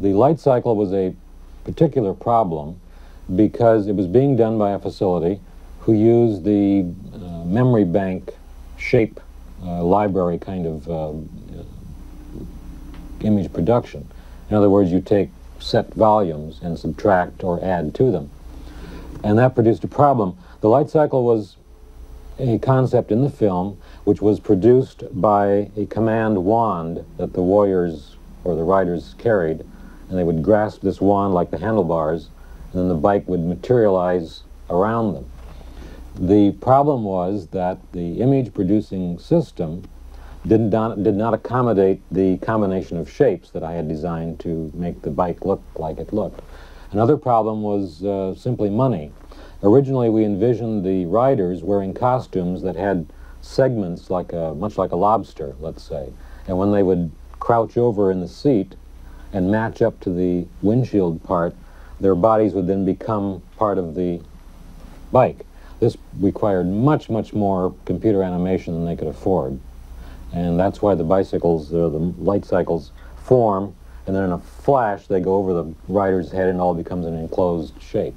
The Lightcycle was a particular problem because it was being done by a facility who used the memory bank shape library kind of image production. In other words, you take set volumes and subtract or add to them. And that produced a problem. The Lightcycle was a concept in the film which was produced by a command wand that the warriors or the riders carried, and they would grasp this wand like the handlebars, and then the bike would materialize around them. The problem was that the image-producing system did not accommodate the combination of shapes that I had designed to make the bike look like it looked. Another problem was simply money. Originally, we envisioned the riders wearing costumes that had segments like much like a lobster, let's say, and when they would crouch over in the seat and match up to the windshield part, their bodies would then become part of the bike. This required much, much more computer animation than they could afford. And that's why the bicycles, the Lightcycles, form, and then in a flash they go over the rider's head and all becomes an enclosed shape.